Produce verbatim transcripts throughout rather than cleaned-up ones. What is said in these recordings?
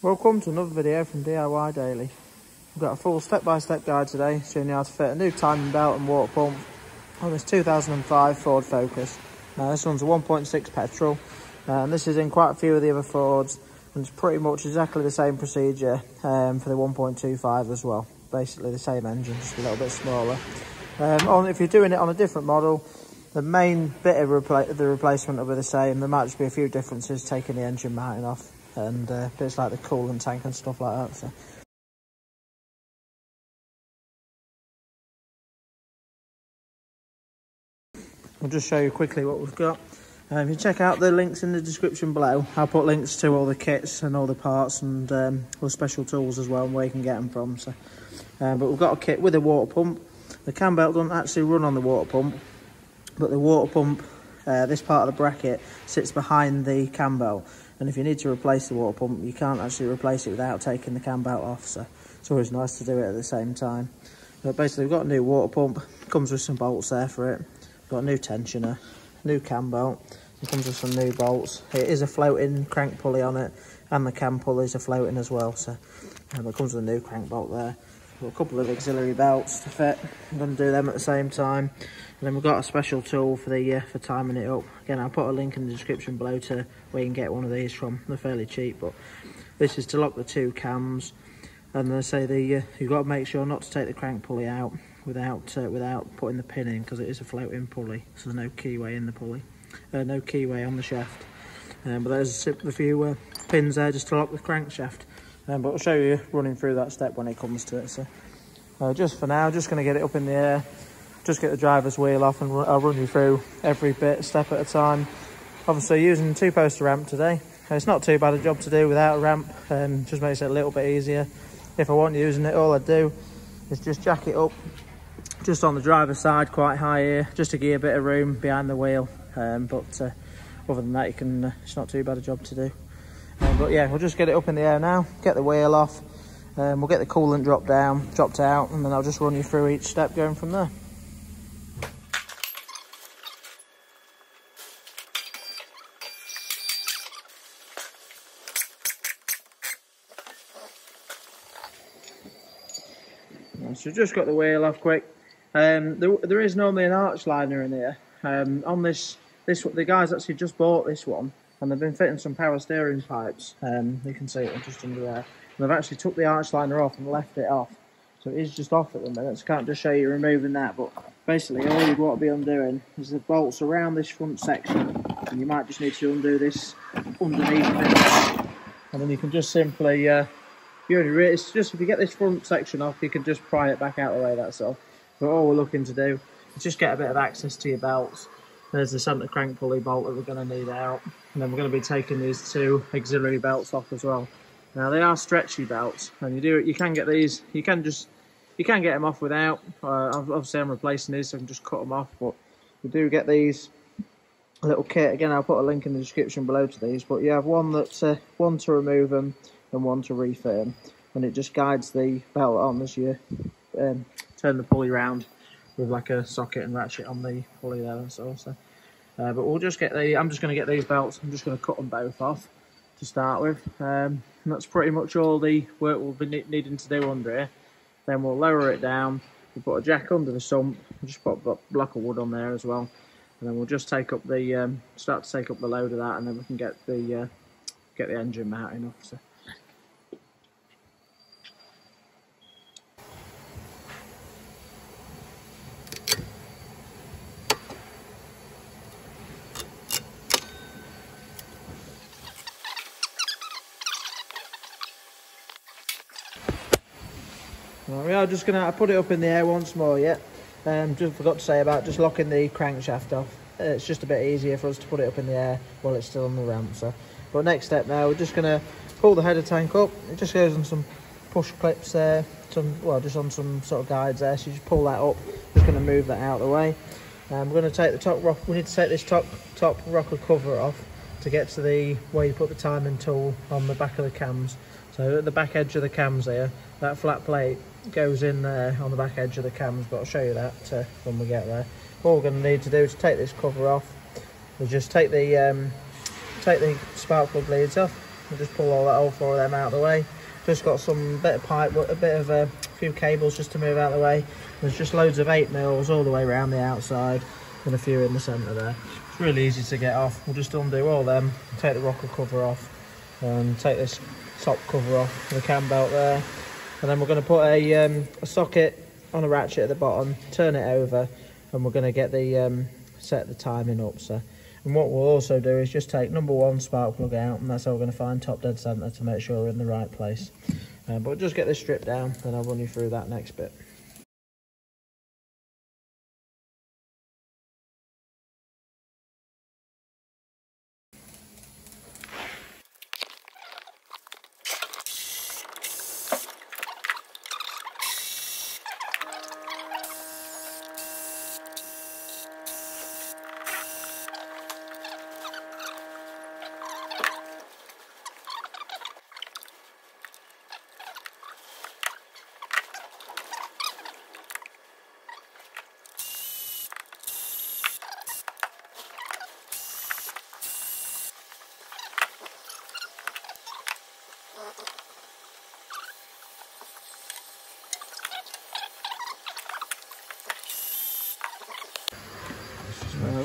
Welcome to another video from D I Y Daily. We've got a full step-by-step guide today showing you how to fit a new timing belt and water pump on this two thousand five Ford Focus. Now this one's a one point six petrol, and this is in quite a few of the other Fords, and it's pretty much exactly the same procedure um, for the one point two five as well. Basically the same engine, just a little bit smaller. Um, on, if you're doing it on a different model, the main bit of repla the replacement will be the same. There might just be a few differences, taking the engine mounting off and uh, bits like the coolant tank and stuff like that. So. I'll just show you quickly what we've got. Um, if you check out the links in the description below, I'll put links to all the kits and all the parts and um, all special tools as well, and where you can get them from. So, uh, but we've got a kit with a water pump. The cam belt doesn't actually run on the water pump, but the water pump, uh, this part of the bracket, sits behind the cam belt. And if you need to replace the water pump, you can't actually replace it without taking the cam belt off, so it's always nice to do it at the same time. But basically we've got a new water pump, comes with some bolts there for it. We've got a new tensioner, new cam belt, it comes with some new bolts. It is a floating crank pulley on it, and the cam pulleys are floating as well, so um, it comes with a new crank bolt there. We've got a couple of auxiliary belts to fit. I'm going to do them at the same time. And then we've got a special tool for the uh, for timing it up. Again, I'll put a link in the description below to where you can get one of these from. They're fairly cheap, but this is to lock the two cams. And they say the uh, you've got to make sure not to take the crank pulley out without uh, without putting the pin in, because it is a floating pulley, so there's no keyway in the pulley, uh, no keyway on the shaft. Um, but there's a few uh, pins there just to lock the crankshaft. Um, but I'll show you running through that step when it comes to it. So uh, just for now, just going to get it up in the air, just get the driver's wheel off, and I'll run you through every bit, step at a time. Obviously using two-poster ramp today. It's not too bad a job to do without a ramp, um, just makes it a little bit easier. If I wasn't using it, all I'd do is just jack it up just on the driver's side, quite high here, just to give you a bit of room behind the wheel. Um, but uh, other than that, you can, uh, it's not too bad a job to do. Um, but yeah, we'll just get it up in the air now, get the wheel off, um, we'll get the coolant dropped down, dropped out, and then I'll just run you through each step going from there. So just got the wheel off quick. Um, there, there is normally an arch liner in here. Um, on this, this the guys actually just bought this one, and they've been fitting some power steering pipes. Um, you can see it just under there. And they've actually took the arch liner off and left it off. So it is just off at the minute, so I can't just show you removing that, but basically all you'd want to be undoing is the bolts around this front section, and you might just need to undo this underneath it. And then you can just simply, uh, you only really, it's just if you get this front section off, you can just pry it back out of the way, that's all. But all we're looking to do is just get a bit of access to your belts. There's the centre crank pulley bolt that we're going to need out. And then we're going to be taking these two auxiliary belts off as well. Now they are stretchy belts, and you do you can get these. You can just you can get them off without. Uh, obviously, I'm replacing these, so I can just cut them off. But you do get these little kit. Again, I'll put a link in the description below to these. But you have one that's uh, one to remove them and one to refit them, and it just guides the belt on as you um, turn the pulley round with like a socket and ratchet on the pulley there, and so so. Uh, but we'll just get the, I'm just going to get these belts, I'm just going to cut them both off to start with. Um, and that's pretty much all the work we'll be ne needing to do under here. Then we'll lower it down, we'll put a jack under the sump, we'll just put a block of wood on there as well. And then we'll just take up the, um, start to take up the load of that, and then we can get the, uh, get the engine mounting off. So. Right, we are just going to put it up in the air once more, yeah. Um, just forgot to say about just locking the crankshaft off. It's just a bit easier for us to put it up in the air while it's still on the ramp. So, but next step now, we're just going to pull the header tank up. It just goes on some push clips there, some well, just on some sort of guides there. So you just pull that up. Just going to move that out of the way. Um, we're going to take the top rock. We need to take this top top rocker cover off to get to the where you put the timing tool on the back of the cams. So at the back edge of the cams here, that flat plate goes in there on the back edge of the cams, but I'll show you that uh, when we get there. All we're going to need to do to take this cover off is just take the um, take the spark plug leads off, I'll just pull all that all four of them out of the way. Just got some bit of pipe, a bit of a few cables just to move out of the way. There's just loads of eight mils all the way around the outside and a few in the centre there. It's really easy to get off. We'll just undo all them, take the rocker cover off, and take this top cover off, the cam belt there, and then we're going to put a, um, a socket on a ratchet at the bottom, turn it over, and we're going to get the um, set the timing up. So, and what we'll also do is just take number one spark plug out, and that's how we're going to find top dead center to make sure we're in the right place. Uh, but just get this stripped down, and I'll run you through that next bit.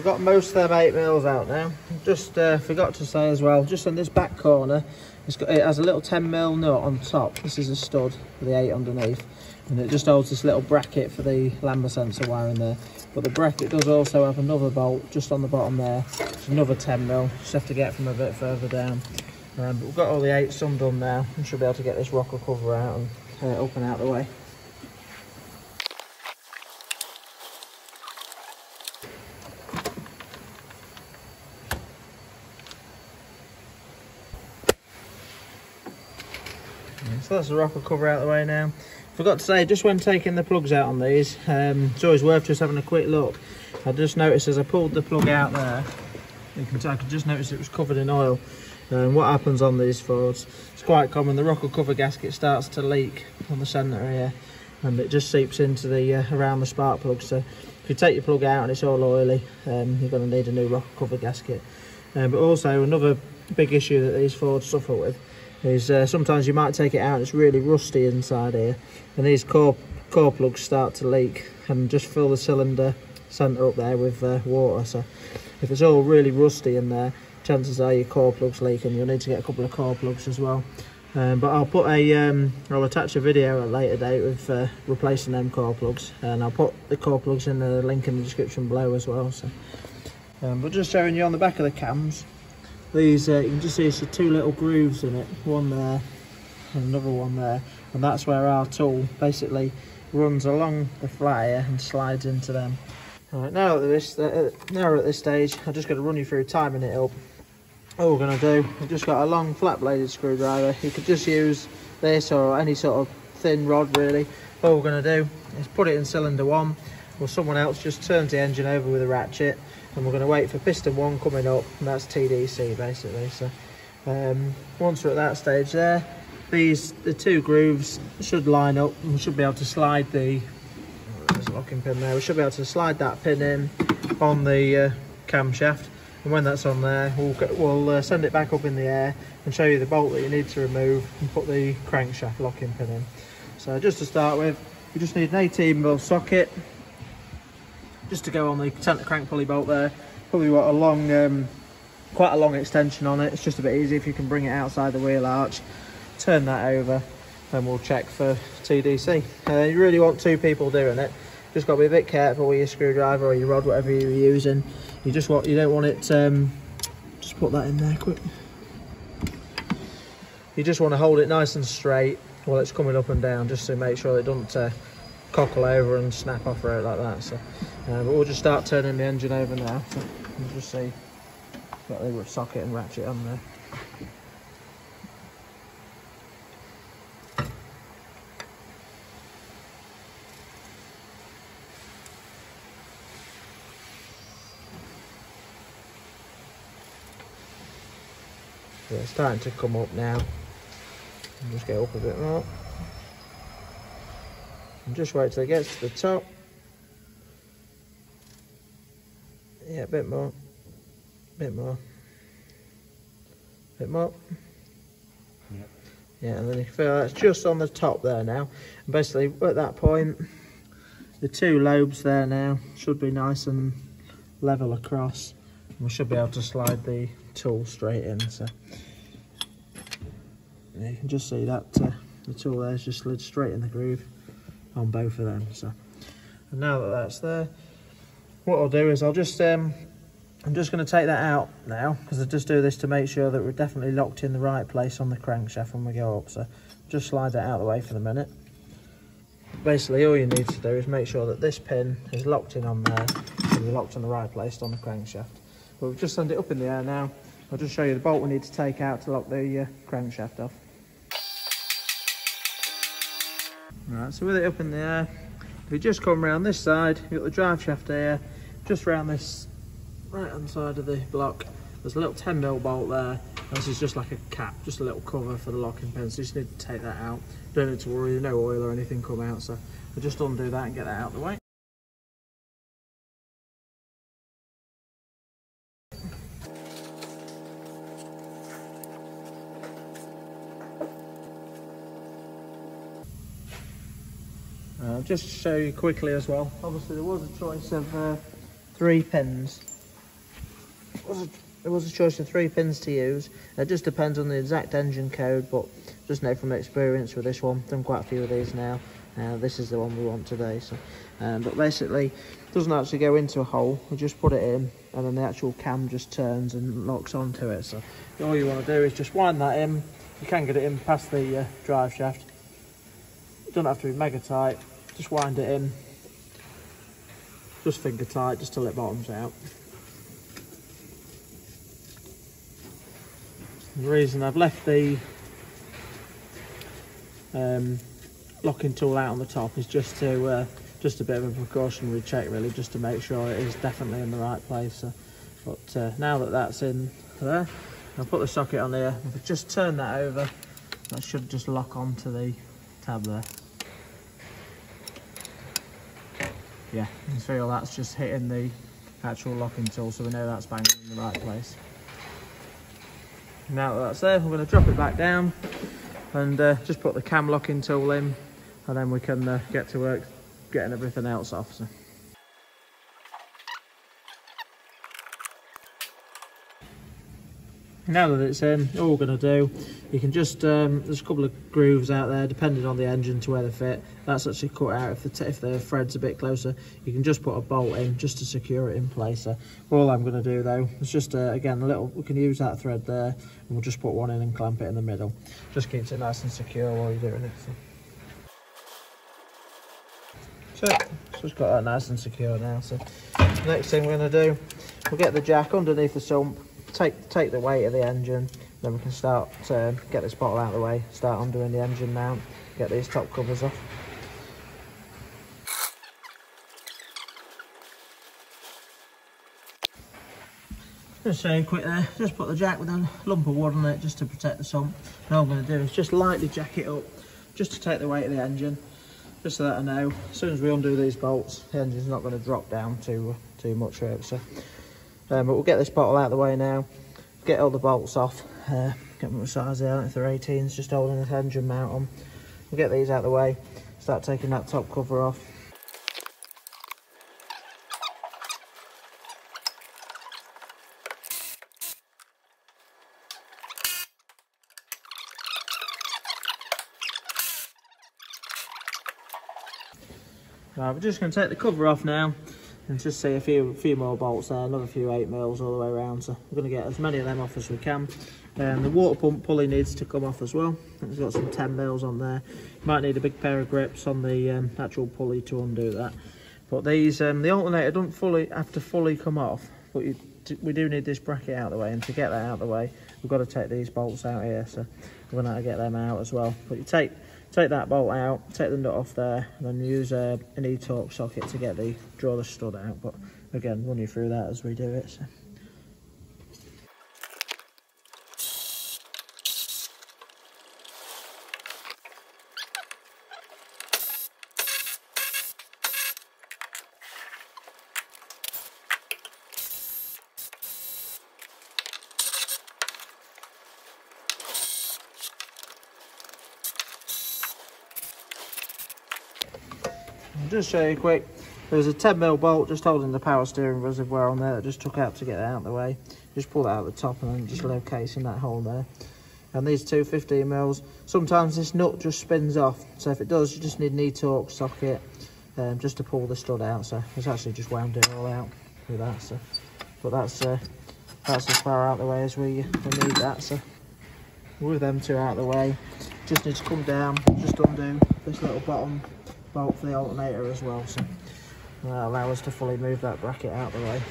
We've got most of them eight mils out now. Just uh, forgot to say as well, just in this back corner, it's got, it has a little ten mil nut on top. This is a stud with the eight underneath, and it just holds this little bracket for the lambda sensor wire in there. But the bracket does also have another bolt just on the bottom there. It's another ten mil. Just have to get from a bit further down. Um, but we've got all the eight some done now, and should be able to get this rocker cover out and tear it up and out of the way. So that's the rocker cover out of the way now. Forgot to say, just when taking the plugs out on these, um, it's always worth just having a quick look. I just noticed as I pulled the plug out there, you can, I could just notice it was covered in oil. And what happens on these Fords, it's quite common, the rocker cover gasket starts to leak on the centre here, and it just seeps into the uh, around the spark plug. So if you take your plug out and it's all oily, um, you're going to need a new rocker cover gasket. Um, but also another big issue that these Fords suffer with is uh, sometimes you might take it out and it's really rusty inside here, and these core core plugs start to leak and just fill the cylinder centre up there with uh, water. So if it's all really rusty in there, chances are your core plugs leaking. You'll need to get a couple of core plugs as well. Um, but I'll put a, um, I'll attach a video at a later date with uh, replacing them core plugs, and I'll put the core plugs in the link in the description below as well. So, um, but just showing you on the back of the cams, these uh, you can just see it's two little grooves in it, one there and another one there, and that's where our tool basically runs along the flat here and slides into them. All right, now at this, uh, now we're at this stage, I'm just going to run you through timing it up. All we're going to do, I've just got a long flat bladed screwdriver. You could just use this or any sort of thin rod really. All we're going to do is put it in cylinder one, or someone else just turns the engine over with a ratchet, and we're going to wait for piston one coming up, and that's T D C basically. So um, once we're at that stage there, these the two grooves should line up, and we should be able to slide the locking pin there. We should be able to slide that pin in on the uh, camshaft, and when that's on there, we'll, go, we'll uh, send it back up in the air and show you the bolt that you need to remove and put the crankshaft locking pin in. So just to start with, you just need an eighteen mil socket just to go on the centre crank pulley bolt there. Probably what a long, um, quite a long extension on it. It's just a bit easy if you can bring it outside the wheel arch. Turn that over, and we'll check for T D C. Uh, you really want two people doing it. Just got to be a bit careful with your screwdriver or your rod, whatever you're using. You just want, you don't want it. Um, just put that in there quick. You just want to hold it nice and straight while it's coming up and down, just to make sure it doesn't uh, cockle over and snap off road like that. So, uh, but we'll just start turning the engine over now. So you can just see got the socket and ratchet on there. Yeah, it's starting to come up now. I'll just get up a bit more. And just wait till it gets to the top. Yeah, a bit more. A bit more. A bit more. Yeah, and then you feel that's just on the top there now. And basically at that point, the two lobes there now should be nice and level across. And we should be able to slide the tool straight in. So yeah, you can just see that uh, the tool there's just slid straight in the groove on both of them. So, and now that that's there, what I'll do is I'll just um, I'm just going to take that out now, because I just do this to make sure that we're definitely locked in the right place on the crankshaft when we go up. So just slide that out of the way for the minute. Basically all you need to do is make sure that this pin is locked in on there, so you're locked in the right place on the crankshaft. But we've just sent it up in the air now. I'll just show you the bolt we need to take out to lock the uh, crankshaft off. Right, so with it up in the air, if you just come round this side, you've got the drive shaft here, just round this right hand side of the block, there's a little ten mil bolt there. This is just like a cap, just a little cover for the locking pin, so you just need to take that out. Don't need to worry, no oil or anything come out, so I'll just undo that and get that out of the way. Uh, just to show you quickly as well, obviously there was a choice of uh, three pins. Was a, there was a choice of three pins to use. It just depends on the exact engine code, but just know from experience with this one, done quite a few of these now, uh, this is the one we want today. So, um, but basically it doesn't actually go into a hole, we just put it in and then the actual cam just turns and locks onto it. So all you want to do is just wind that in. You can get it in past the uh, drive shaft, it doesn't have to be mega tight, just wind it in, just finger tight, just till it bottoms out. The reason I've left the um, locking tool out on the top is just to uh, just a bit of a precautionary check really, just to make sure it is definitely in the right place. So, but uh, now that that's in there, I'll put the socket on there. If I just turn that over, that should just lock onto the tab there. Yeah, you can feel that's just hitting the actual locking tool, so we know that's banging in the right place. Now that that's there, I'm going to drop it back down and uh, just put the cam locking tool in, and then we can uh, get to work getting everything else off. So. Now that it's in, all we're going to do, you can just, um, there's a couple of grooves out there, depending on the engine to where they fit. That's actually cut out if the, t if the thread's a bit closer. You can just put a bolt in just to secure it in place. So all I'm going to do though, is just, uh, again, a little, we can use that thread there, and we'll just put one in and clamp it in the middle. Just keeps it nice and secure while you're doing it. So, so it's just got that nice and secure now. So next thing we're going to do, we'll get the jack underneath the sump. Take, take the weight of the engine, then we can start to get this bottle out of the way, start undoing the engine mount, get these top covers off. Just saying quick there, just put the jack with a lump of wood on it just to protect the sump. And all I'm going to do is just lightly jack it up, just to take the weight of the engine, just so that I know, as soon as we undo these bolts, the engine's not going to drop down too, too much. So. Um, but we'll get this bottle out of the way now, get all the bolts off, uh, get them size there, I don't know if they're eighteens, just holding this engine mount on. We'll get these out of the way, start taking that top cover off. Right, we're just going to take the cover off now. And just see a few few more bolts there, another few eight mils all the way around, so we're going to get as many of them off as we can. Um, the water pump pulley needs to come off as well, it's got some ten mils on there. You might need a big pair of grips on the um, actual pulley to undo that. But these, um, the alternator doesn't fully have to fully come off, but you, we do need this bracket out of the way, and to get that out of the way, we've got to take these bolts out here, so we're going to have to get them out as well. But you take... Take that bolt out, take the nut off there, and then use uh, an e-torque socket to get the draw the stud out. But again, run you through that as we do it. So. I'll just show you quick. There's a ten mil bolt just holding the power steering reservoir on there that just took out to get it out of the way. Just pull that out at the top and then just locates in that hole there. And these two fifteen mils, sometimes this nut just spins off, so if it does you just need an e-torque socket um, just to pull the stud out. So it's actually just wound it all out with that. So, but that's uh, that's as far out the way as we, we need that. So with them two out of the way, just need to come down, just undo this little bottom bolt for the alternator as well, so that'll allow us to fully move that bracket out of the way.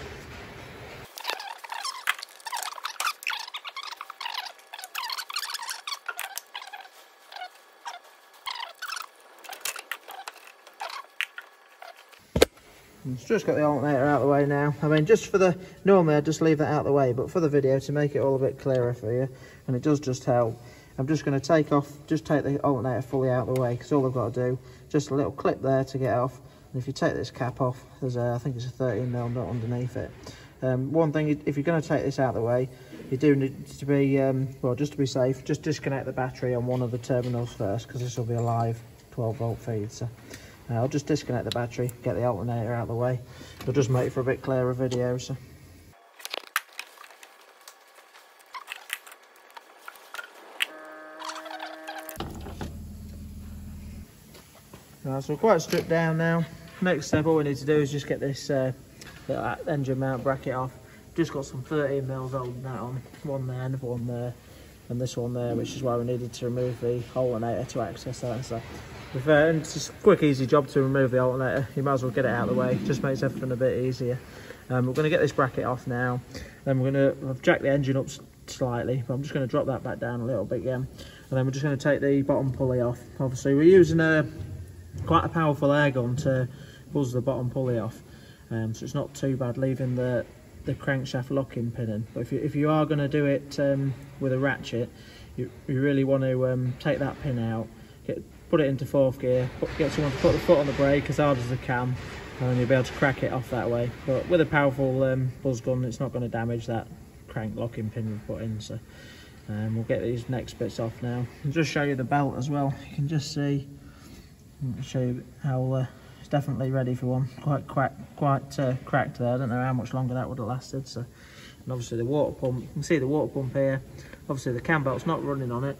It's just got the alternator out of the way now. I mean, just for the, normally I'd just leave that out of the way, but for the video to make it all a bit clearer for you, and it does just help, I'm just going to take off, just take the alternator fully out of the way, because all I've got to do, just a little clip there to get off, and if you take this cap off, there's a, I think it's a thirteen mil nut underneath it. Um, one thing, if you're going to take this out of the way, you do need to be, um, well, just to be safe, just disconnect the battery on one of the terminals first, because this will be a live twelve volt feed, so... I'll just disconnect the battery, get the alternator out of the way. It'll just make for a bit clearer video. So. Right, so we're quite stripped down now. Next step, all we need to do is just get this uh, little engine mount bracket off. Just got some thirteen mils holding that on, one there, another one there, and this one there, which is why we needed to remove the alternator to access that. So. And it's just a quick, easy job to remove the alternator. You might as well get it out of the way. It just makes everything a bit easier. Um, we're going to get this bracket off now. Then we're going to I've jacked the engine up slightly, but I'm just going to drop that back down a little bit again. And then we're just going to take the bottom pulley off. Obviously, we're using a quite a powerful air gun to buzz the bottom pulley off, um, so it's not too bad leaving the the crankshaft locking pin in. But if you if you are going to do it um, with a ratchet, you you really want to um, take that pin out. Get, Put it into fourth gear, put, get someone to put the foot on the brake as hard as they can, and then you'll be able to crack it off that way. But with a powerful um, buzz gun, it's not going to damage that crank locking pin we've put in. So um, we'll get these next bits off now. I'll just show you the belt as well. You can just see, I'll show you how uh, it's definitely ready for one. Quite quite, quite uh, cracked there. I don't know how much longer that would have lasted. So, and obviously the water pump. You can see the water pump here. Obviously the cam belt's not running on it.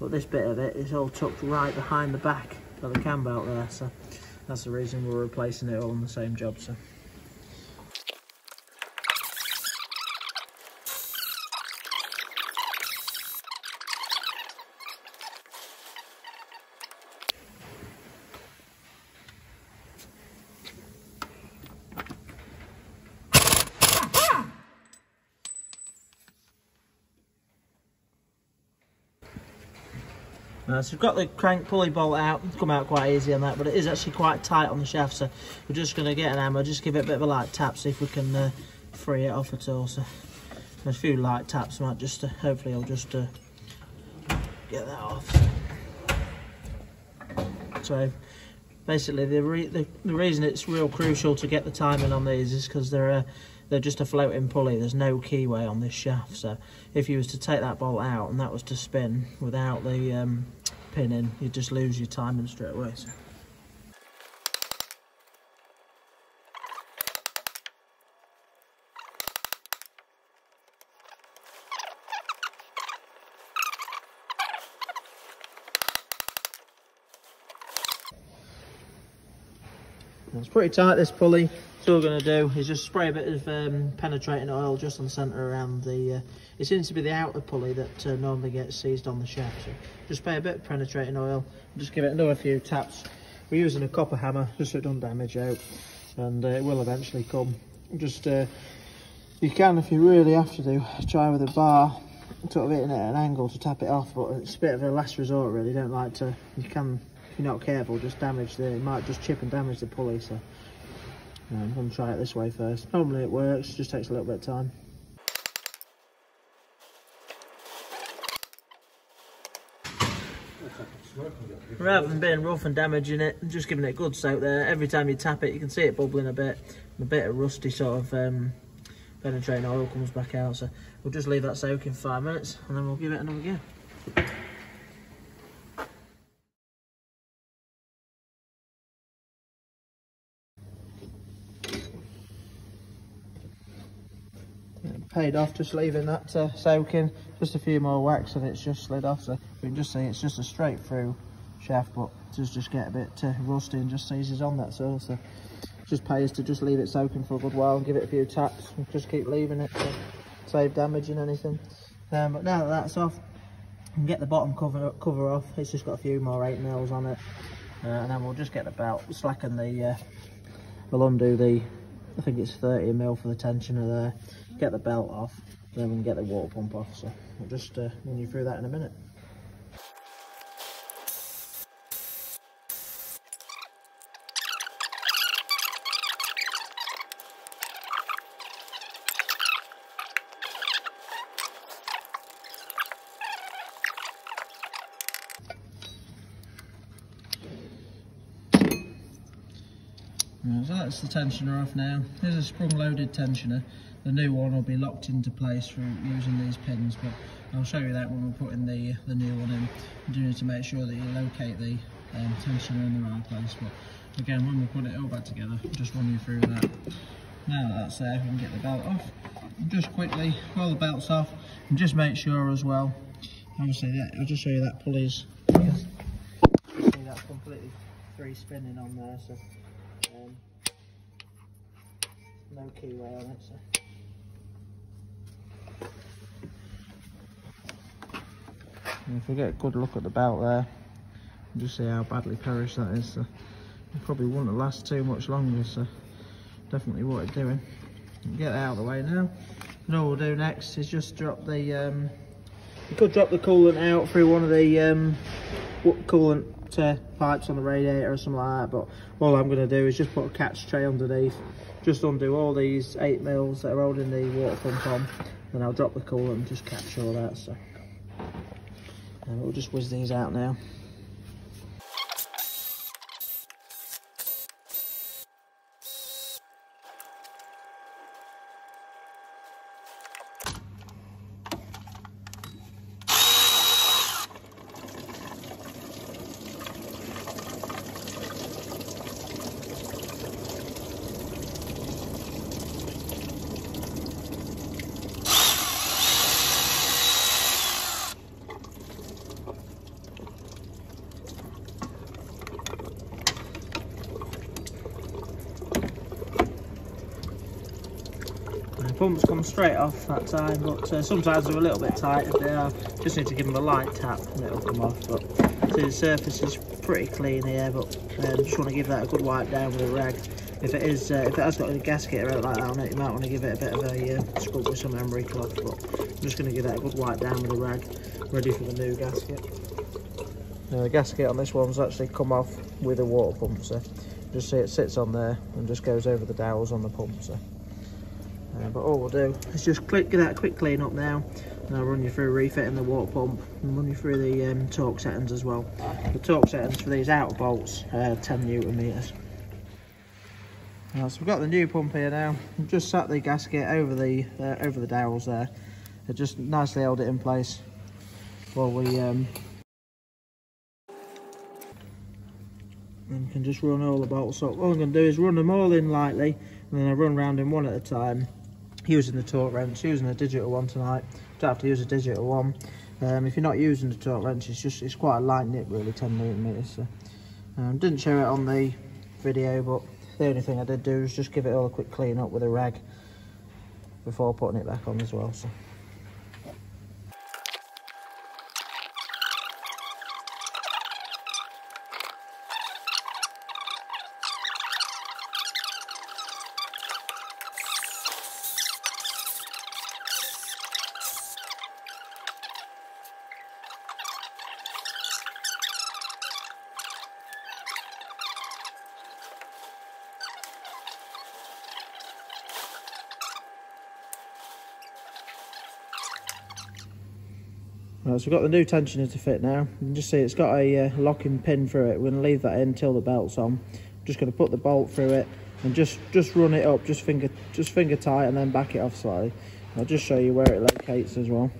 But this bit of it is all tucked right behind the back of the cam belt there, so that's the reason we're replacing it all on the same job. So Uh, so we've got the crank pulley bolt out. It's come out quite easy on that, but it is actually quite tight on the shaft, so we're just going to get an hammer, just give it a bit of a light tap, see if we can uh, free it off at all. So a few light taps might just, uh, hopefully I'll just uh, get that off. So basically the, re the, the reason it's real crucial to get the timing on these is because they're, uh, they're just a floating pulley. There's no keyway on this shaft, so if you was to take that bolt out and that was to spin without the... Um, pin in, you just lose your timing straight away. So. It's pretty tight, this pulley. So all we're going to do is just spray a bit of um, penetrating oil just on the centre around the, uh, it seems to be the outer pulley that uh, normally gets seized on the shaft. So just spray a bit of penetrating oil and just give it another few taps. We're using a copper hammer just so it doesn't damage out, and uh, it will eventually come. Just, uh, you can, if you really have to do, try with a bar, sort of hitting it at an angle to tap it off, but it's a bit of a last resort really. You don't like to, you can, if you're not careful, just damage the, it might just chip and damage the pulley. So. Um, I'm going to try it this way first. Normally it works, just takes a little bit of time. Rather than being rough and damaging it, I'm just giving it a good soak there. Every time you tap it, you can see it bubbling a bit. A bit of rusty sort of um, penetrating oil comes back out. So we'll just leave that soaking five minutes and then we'll give it another go. paid off, just leaving that to soak in. Just a few more whacks and it's just slid off. So we can just see it's just a straight through shaft, but it does just get a bit uh, rusty and just seizes on that soil. So just pays to just leave it soaking for a good while and give it a few taps and just keep leaving it to save damage and anything. Um, but now that that's off, you can get the bottom cover cover off. It's just got a few more eight mils on it, uh, and then we'll just get the belt, slacken the. Uh, we'll undo the. I think it's thirty mil for the tensioner there. Get the belt off, then we can get the water pump off. So we'll just uh, run you through that in a minute. So that's the tensioner off now. Here's a sprung loaded tensioner. The new one will be locked into place through using these pins, but I'll show you that when we're putting the, the new one in. You do need to make sure that you locate the um, tensioner in the right place, but again, when we put it all back together, I'll just run you through that. Now that that's there, we can get the belt off. And just quickly, roll the belts off and just make sure as well. Obviously, that, I'll just show you that pulley's. Yes. See, that's completely free spinning on there. So. Um, no keyway on it, so and if we get a good look at the belt there, you just see how badly perished that is. So it probably wouldn't last too much longer, so definitely what it's doing. Get that out of the way now, and all we'll do next is just drop the um, you could drop the coolant out through one of the um, coolant Uh, pipes on the radiator or something like that, but all I'm going to do is just put a catch tray underneath, just undo all these eight mils that are holding the water pump on, and I'll drop the coolant and just catch all that. So and we'll just whiz these out now. Pumps come straight off that time, but uh, sometimes they're a little bit tight. If they are, just need to give them a light tap and it'll come off. But see, the surface is pretty clean here, but um, just want to give that a good wipe down with a rag. If it is, uh, if it has got a gasket or anything like that on it, you might want to give it a bit of a uh, scrub with some emery cloth. But I'm just going to give that a good wipe down with a rag, ready for the new gasket. Now the gasket on this one's actually come off with a water pump, so just see it sits on there and just goes over the dowels on the pump. So. Uh, but all we'll do is just click, get that quick clean up now, and I'll run you through refitting the water pump and run you through the um, torque settings as well. The torque settings for these outer bolts are ten newton meters. Now, so we've got the new pump here now. I've just sat the gasket over the uh, over the dowels there. It just nicely held it in place while we um, and can just run all the bolts up. All I'm going to do is run them all in lightly, and then I run round them one at a time. Using the torque wrench, using a digital one tonight. Don't have to use a digital one. Um, if you're not using the torque wrench, it's just it's quite a light nip really, ten newton meters. So. Um, didn't show it on the video, but the only thing I did do is just give it all a quick clean up with a rag before putting it back on as well. So. Right, so we've got the new tensioner to fit now. You can just see it's got a uh, locking pin through it. We're going to leave that in till the belt's on. I'm just going to put the bolt through it and just just run it up, just finger just finger tight, and then back it off slightly. And I'll just show you where it locates as well.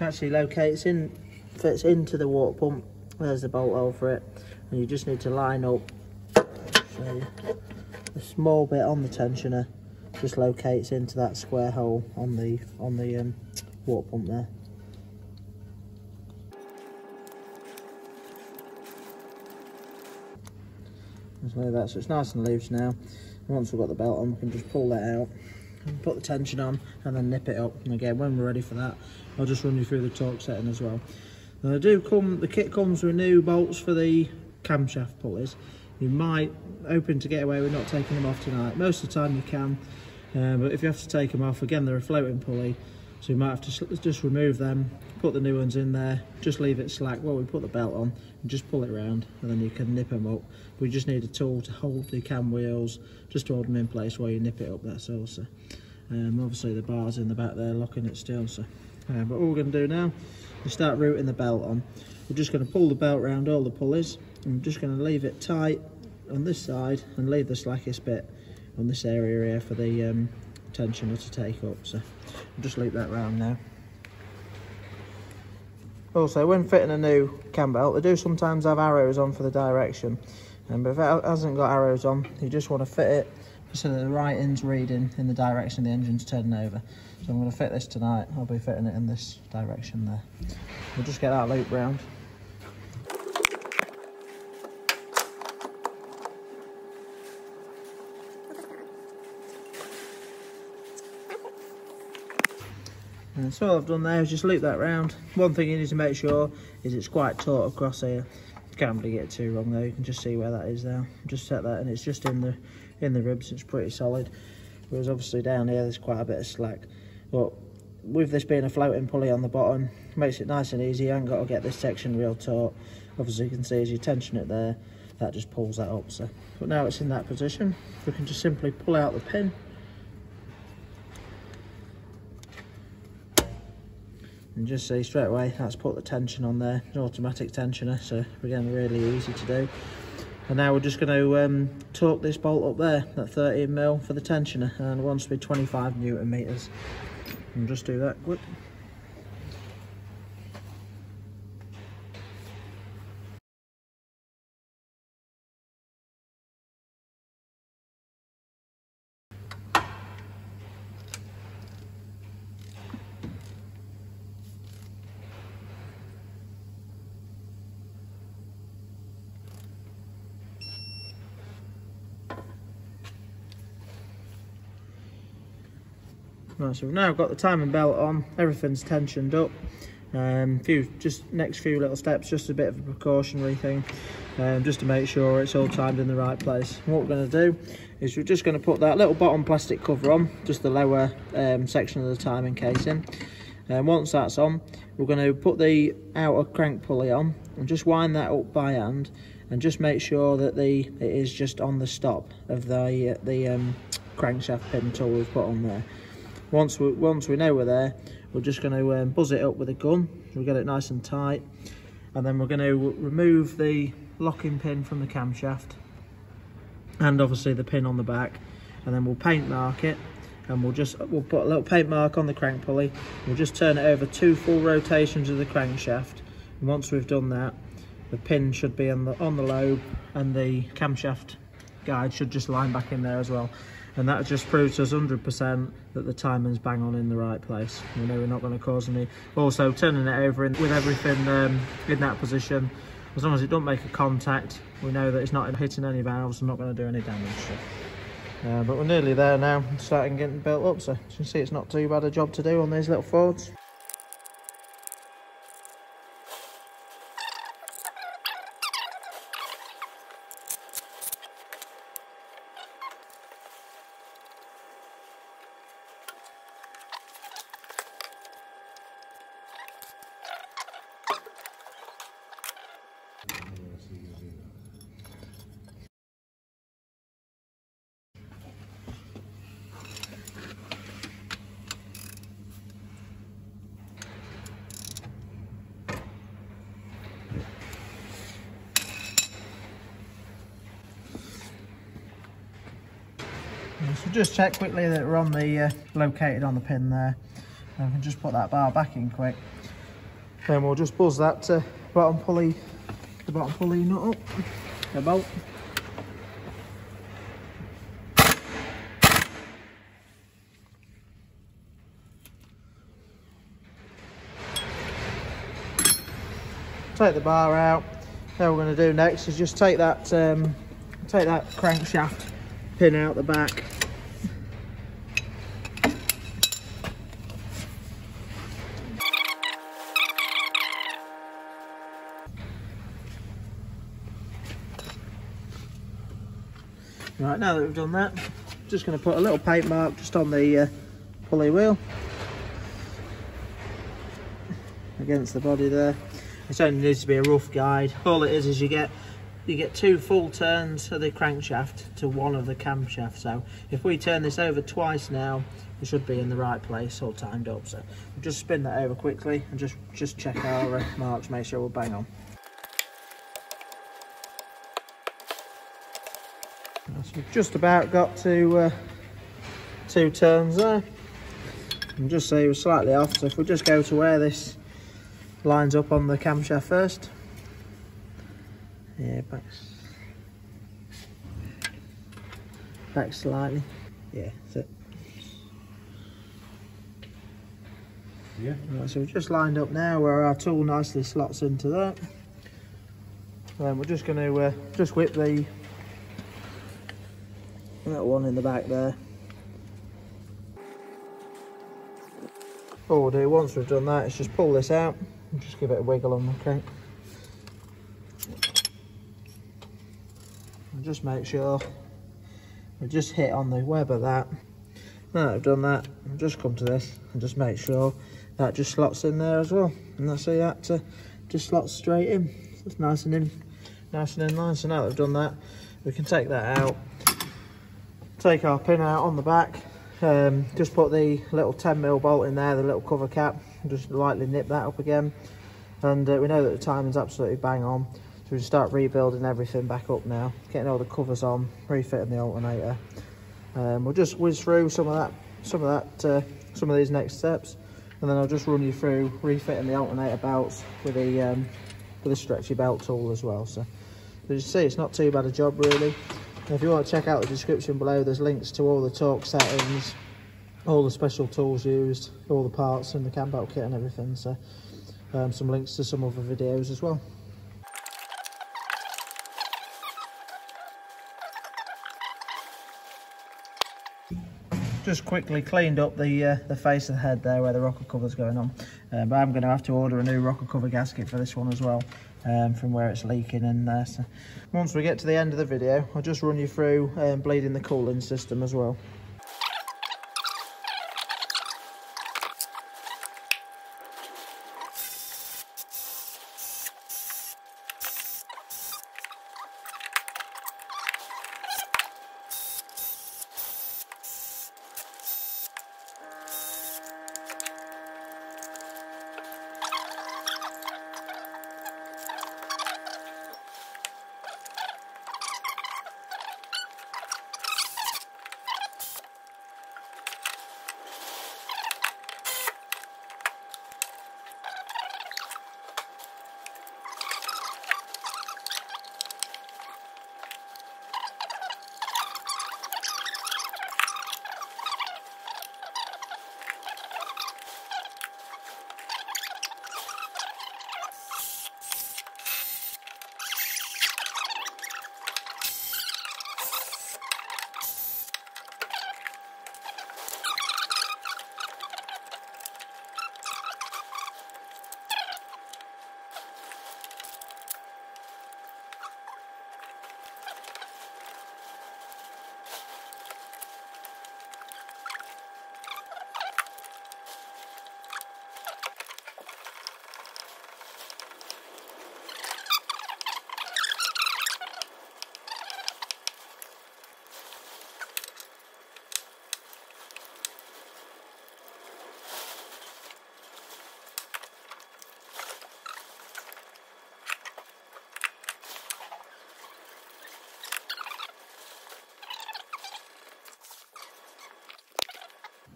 It actually locates in, fits into the water pump. There's the bolt hole for it, and you just need to line up a small bit on the tensioner just locates into that square hole on the on the um, water pump there. Just like that, so it's nice and loose now. Once we've got the belt on, we can just pull that out and put the tension on and then nip it up. And again, when we're ready for that, I'll just run you through the torque setting as well. Now, they do come, the kit comes with new bolts for the camshaft pulleys. You might, hoping to get away with not taking them off tonight. Most of the time you can, uh, but if you have to take them off, again, they're a floating pulley, so you might have to just remove them, put the new ones in there, just leave it slack while we put the belt on, and just pull it around, and then you can nip them up. We just need a tool to hold the cam wheels, just to hold them in place while you nip it up, that's all. So. Um, obviously the bar's in the back there, locking it still, so. Uh, but all we're going to do now is start routing the belt on. We're just going to pull the belt around all the pulleys. I'm just going to leave it tight on this side and leave the slackest bit on this area here for the um, tensioner to take up. So I'll just loop that round now. Also, when fitting a new cam belt, they do sometimes have arrows on for the direction. Um, but if it hasn't got arrows on, you just want to fit it so that the right end's reading in the direction the engine's turning over. So I'm going to fit this tonight. I'll be fitting it in this direction there. We'll just get that loop round. And so all I've done there is just loop that round. One thing you need to make sure is it's quite taut across here. You can't really get it too wrong though. You can just see where that is now. Just set that, and it's just in the in the ribs. It's pretty solid. Whereas obviously down here there's quite a bit of slack. But with this being a floating pulley on the bottom, it makes it nice and easy. You haven't got to get this section real taut. Obviously you can see as you tension it there, that just pulls that up. So, but now it's in that position, we can just simply pull out the pin and just see straight away that's put the tension on there. It's an automatic tensioner, so again really easy to do. And now we're just going to um, torque this bolt up there, that thirteen mil for the tensioner, and it wants to be twenty-five newton meters. And just do that quick. Right, so we've now got the timing belt on, everything's tensioned up. Um, few, just next few little steps, just a bit of a precautionary thing, um, just to make sure it's all timed in the right place. And what we're going to do is we're just going to put that little bottom plastic cover on, just the lower um, section of the timing casing. And once that's on, we're going to put the outer crank pulley on and just wind that up by hand, and just make sure that the it is just on the stop of the uh, the um, crankshaft pin tool we've put on there. Once we, once we know we're there, we're just going to um, buzz it up with a gun. We'll get it nice and tight. And then we're going to remove the locking pin from the camshaft and obviously the pin on the back. And then we'll paint mark it. And we'll just we'll put a little paint mark on the crank pulley. We'll just turn it over two full rotations of the crankshaft. And once we've done that, the pin should be on the, on the lobe, and the camshaft guide should just line back in there as well. And that just proves to us one hundred percent that the timing's bang on in the right place. You know, we're not going to cause any. Also, turning it over in, with everything um, in that position, as long as it don't make a contact, we know that it's not hitting any valves and not going to do any damage. So. Uh, but we're nearly there now, starting getting built up. So as you can see, it's not too bad a job to do on these little Fords. So just check quickly that we're on the uh, located on the pin there, and we can just put that bar back in quick. Then we'll just buzz that uh, bottom pulley, the bottom pulley nut up, the bolt. take the bar out. Now we're going to do next is just take that um, take that crankshaft pin out the back. Right, now that we've done that, just going to put a little paint mark just on the uh, pulley wheel against the body there. It only needs to be a rough guide. All it is is you get you get two full turns of the crankshaft to one of the camshaft. So if we turn this over twice now, we should be in the right place, all timed up. So we'll just spin that over quickly and just just check our marks, make sure we're bang on. So we've just about got to uh, two turns there. And just say we're slightly off, so if we just go to where this lines up on the camshaft first. Yeah, back, back slightly. Yeah, that's it. Yeah. Right, so we've just lined up now where our tool nicely slots into that. And then we're just going to uh, just whip the that one in the back there. All we'll do once we've done that is just pull this out and just give it a wiggle on the crank. And just make sure we just hit on the web of that. Now that I've done that, I'll just come to this and just make sure that just slots in there as well. And that's see that uh, just slots straight in. So it's nice and in, nice and in line. So now that I've done that, we can take that out. Take our pin out on the back, um, just put the little ten mil bolt in there, the little cover cap, and just lightly nip that up again. And uh, we know that the timing's absolutely bang on, so we just start rebuilding everything back up now, getting all the covers on, refitting the alternator. Um, we'll just whiz through some of that, some of that, uh, some of these next steps, and then I'll just run you through refitting the alternator belts with the um, with the stretchy belt tool as well. So, as you see, it's not too bad a job really. If you want to check out the description below, there's links to all the torque settings, all the special tools used, all the parts and the cam belt kit and everything. So um, some links to some other videos as well. Just quickly cleaned up the uh, the face of the head there where the rocker cover's going on, um, but I'm going to have to order a new rocker cover gasket for this one as well, um, from where it's leaking in there. So once we get to the end of the video, I'll just run you through um, bleeding the cooling system as well.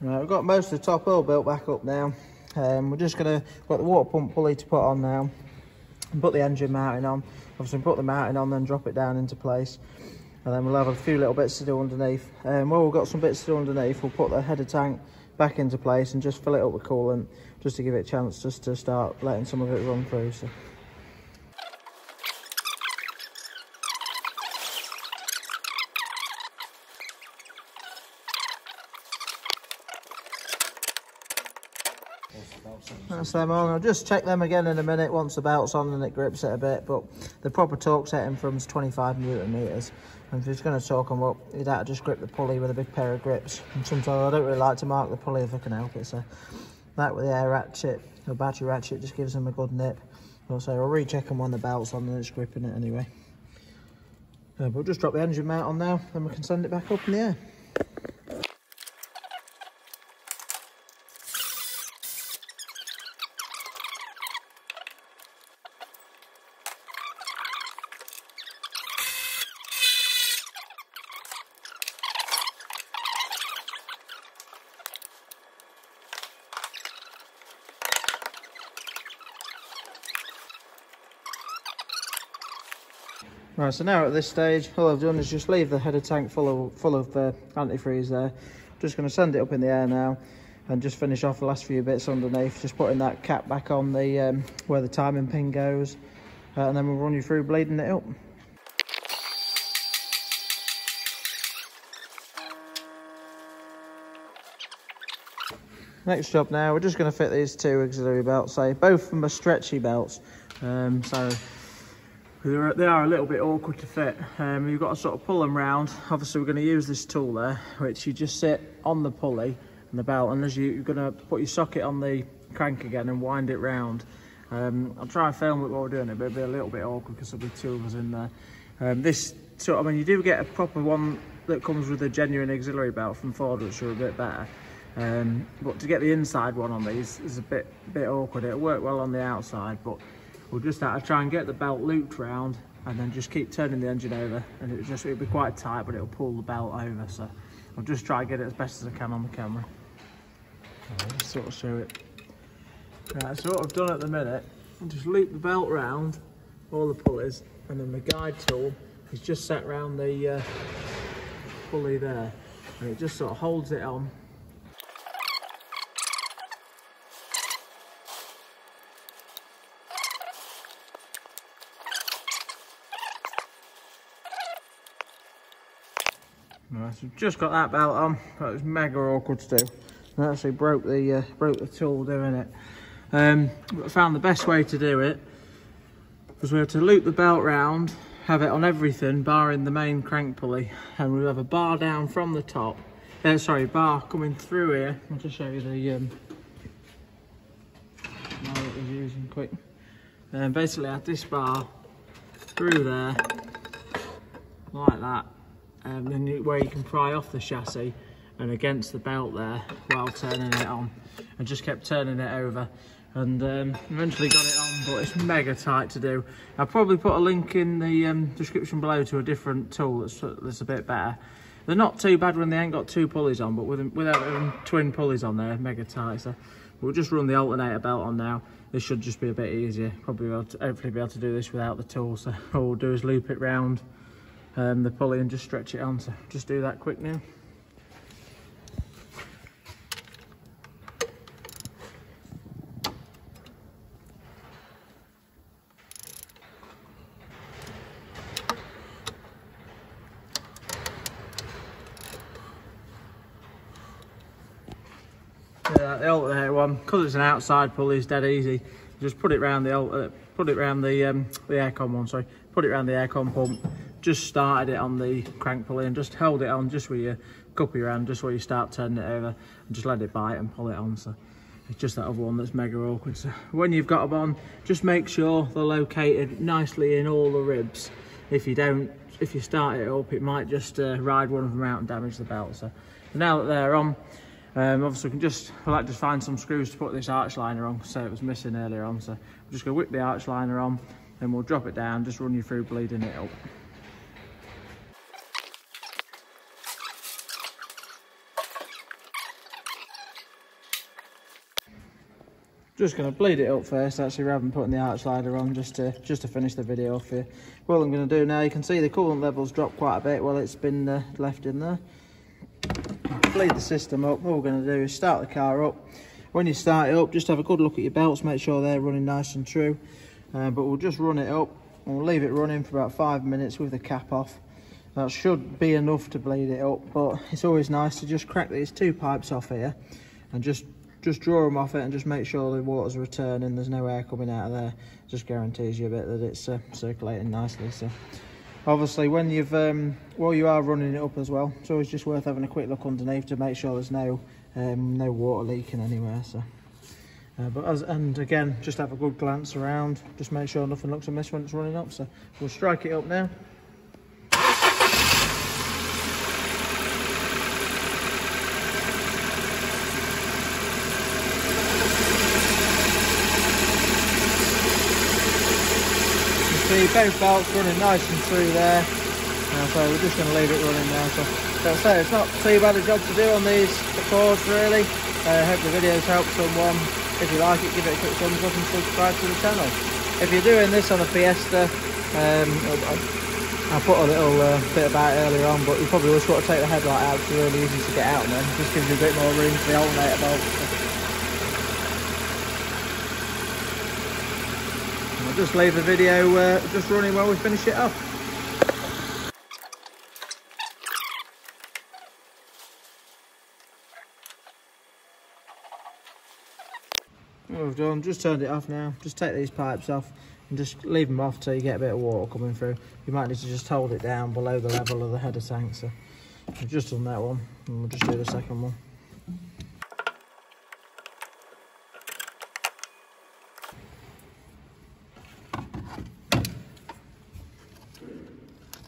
Right, we've got most of the top all built back up now. Um, we're just going to put the water pump pulley to put on now, and put the engine mounting on. Obviously, put the mounting on, then drop it down into place, and then we'll have a few little bits to do underneath. And um, where we've got some bits to do underneath, we'll put the header tank back into place and just fill it up with coolant, just to give it a chance just to start letting some of it run through. So. That's them on. I'll just check them again in a minute once the belt's on and it grips it a bit, but the proper torque setting from is twenty-five newton meters. And if it's going to torque them up, you'd have to just grip the pulley with a big pair of grips. And sometimes I don't really like to mark the pulley if I can help it, so that with the air ratchet or battery ratchet just gives them a good nip. So I'll recheck them when the belt's on and it's gripping it anyway. Uh, we'll just drop the engine mount on now, then we can send it back up in the air. Right, so now at this stage, all I've done is just leave the header tank full of full of uh, antifreeze there. Just going to send it up in the air now, and just finish off the last few bits underneath. Just putting that cap back on the um, where the timing pin goes, uh, and then we'll run you through bleeding it up. Next job now, we're just going to fit these two auxiliary belts. Say both of them are stretchy belts, um, so. They are a little bit awkward to fit. Um, you've got to sort of pull them round. Obviously we're going to use this tool there, which you just sit on the pulley and the belt, and as you, you're going to put your socket on the crank again and wind it round. Um, I'll try and film it while we're doing it, but it'll be a little bit awkward because there'll be two of us in there. Um, this sort of, I mean, you do get a proper one that comes with a genuine auxiliary belt from Ford, which are a bit better. Um, but to get the inside one on these is a bit, bit awkward. It'll work well on the outside, but we'll just have to try and get the belt looped round and then just keep turning the engine over, and it'll just it'll be quite tight, but it'll pull the belt over. So I'll just try and get it as best as I can on the camera. I'll just sort of show it. Right, so what I've done at the minute, I'll just loop the belt round all the pulleys, and then the guide tool is just set round the uh, pulley there, and it just sort of holds it on. Right, so we've just got that belt on. That was mega awkward to do. I actually broke the uh, broke the tool doing it. Um, but I found the best way to do it was we had to loop the belt round, have it on everything, barring the main crank pulley, and we'll have a bar down from the top. Uh, sorry, bar coming through here. I'll just show you the um, now that we're using quick. Um, basically, I had this bar through there like that. Um, then you, where you can pry off the chassis and against the belt there while turning it on, and just kept turning it over, and um, eventually got it on, but it's mega tight to do. I'll probably put a link in the um, description below to a different tool that's, that's a bit better. They're not too bad when they ain't got two pulleys on, but with them, without um, twin pulleys on there, mega tight. So we'll just run the alternator belt on now. This should just be a bit easier. Probably be able to, hopefully be able to do this without the tool, so all we'll do is loop it round Um, the pulley and just stretch it on. So just do that quick now. Yeah, the alternator one, because it's an outside pulley, is dead easy. Just put it round the uh, put it round the um, the aircon one. Sorry, put it round the aircon pump. Just started it on the crank pulley and just held it on just with your cup of your hand, just where you start turning it over, and just let it bite and pull it on. So it's just that other one that's mega awkward. So when you've got them on, just make sure they're located nicely in all the ribs. If you don't, if you start it up, it might just uh, ride one of them out and damage the belt. So now that they're on, um, obviously we can just, I like to find some screws to put this arch liner on, because so it was missing earlier on. So I'm just going to whip the arch liner on, then we'll drop it down, just run you through bleeding it up. Just going to bleed it up first, actually, rather than putting the arch slider on, just to just to finish the video off here. What I'm going to do now, you can see the coolant levels drop quite a bit while it's been uh, left in there. Bleed the system up. All we're going to do is start the car up. When you start it up, just have a good look at your belts, make sure they're running nice and true. Uh, but we'll just run it up, and we'll leave it running for about five minutes with the cap off. That should be enough to bleed it up, but it's always nice to just crack these two pipes off here and just just draw them off it and just make sure the water's returning, there's no air coming out of there. Just guarantees you a bit that it's uh, circulating nicely. So obviously when you've um while you are running it up as well, it's always just worth having a quick look underneath to make sure there's no um no water leaking anywhere. So uh, but as and again, just have a good glance around, just make sure nothing looks amiss when it's running up. So we'll strike it up now. Both belts running nice and through there, uh, so we're just going to leave it running now. So, like I say, it's not too bad a job to do on these cords really. I uh, hope the video's helped someone. If you like it, give it a quick thumbs up and subscribe to the channel. If you're doing this on a Fiesta, um, I, I put a little uh, bit about it earlier on, but you probably just want to take the headlight out, it's really easy to get out then. It just gives you a bit more room for the alternator belt. Just leave the video uh, just running while we finish it up. What we've done, just turned it off now. Just take these pipes off and just leave them off till you get a bit of water coming through. You might need to just hold it down below the level of the header tank. So we've just done that one and we'll just do the second one.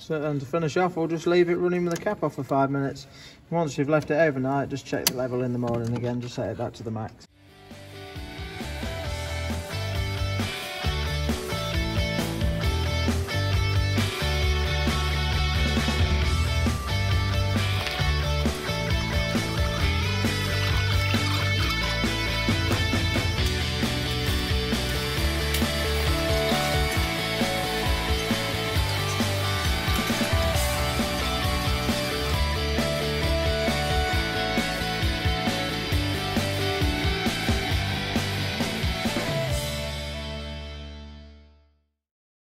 So, and to finish off, we'll just leave it running with the cap off for five minutes. Once you've left it overnight, just check the level in the morning again, just set it back to the max.